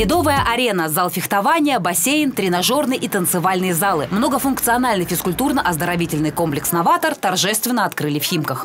Ледовая арена, зал фехтования, бассейн, тренажерные и танцевальные залы. Многофункциональный физкультурно-оздоровительный комплекс «Новатор» торжественно открыли в Химках.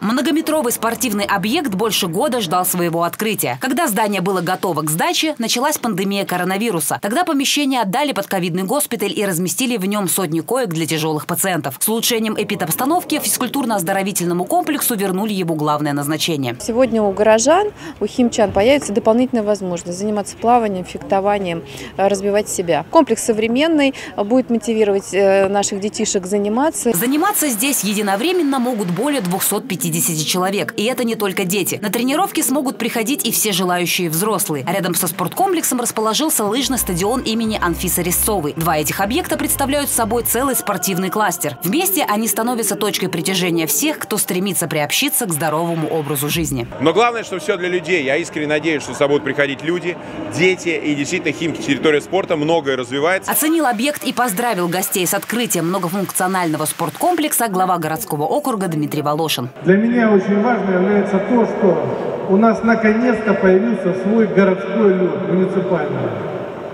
Многометровый спортивный объект больше года ждал своего открытия. Когда здание было готово к сдаче, началась пандемия коронавируса. Тогда помещение отдали под ковидный госпиталь и разместили в нем сотни коек для тяжелых пациентов. С улучшением эпидобстановки физкультурно-оздоровительному комплексу вернули его главное назначение. Сегодня у горожан, у химчан появится дополнительная возможность заниматься плаванием, фехтованием, развивать себя. Комплекс современный, будет мотивировать наших детишек заниматься. Заниматься здесь единовременно могут более 250 человек. И это не только дети. На тренировки смогут приходить и все желающие взрослые. А рядом со спорткомплексом расположился лыжный стадион имени Анфисы Резцовой. Два этих объекта представляют собой целый спортивный кластер. Вместе они становятся точкой притяжения всех, кто стремится приобщиться к здоровому образу жизни. Но главное, что все для людей. Я искренне надеюсь, что сюда будут приходить люди, дети и действительно Химки, территория спорта, многое развивается. Оценил объект и поздравил гостей с открытием многофункционального спорткомплекса глава городского округа Дмитрий Волошин. Для меня очень важно является то, что у нас наконец-то появился свой городской люд, муниципальный.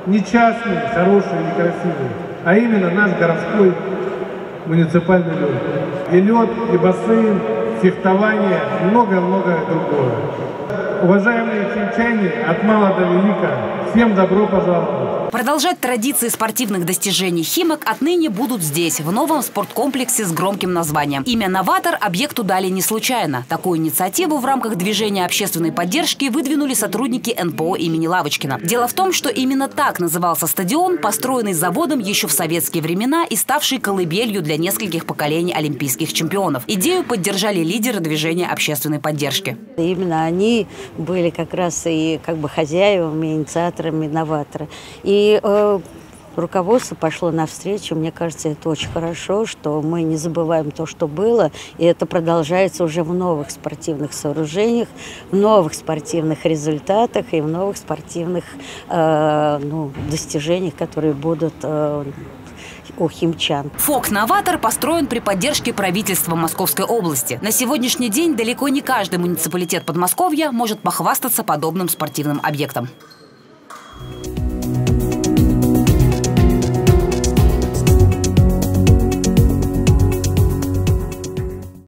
Не частный, хороший, не красивый, а именно наш городской муниципальный люд. И лед, и бассейн, фехтование, много-много другое. Уважаемые химчане, от мала до велика, всем добро пожаловать! Продолжать традиции спортивных достижений Химок отныне будут здесь, в новом спорткомплексе с громким названием. Имя «Новатор» объекту дали не случайно. Такую инициативу в рамках движения общественной поддержки выдвинули сотрудники НПО имени Лавочкина. Дело в том, что именно так назывался стадион, построенный заводом еще в советские времена и ставший колыбелью для нескольких поколений олимпийских чемпионов. Идею поддержали лидеры движения общественной поддержки. Именно они были как раз и хозяевами, инициаторами «Новатора». И руководство пошло навстречу. Мне кажется, это очень хорошо, что мы не забываем то, что было. И это продолжается уже в новых спортивных сооружениях, в новых спортивных результатах и в новых спортивных достижениях, которые будут... у химчан. ФОК «Новатор» построен при поддержке правительства Московской области. На сегодняшний день далеко не каждый муниципалитет Подмосковья может похвастаться подобным спортивным объектом.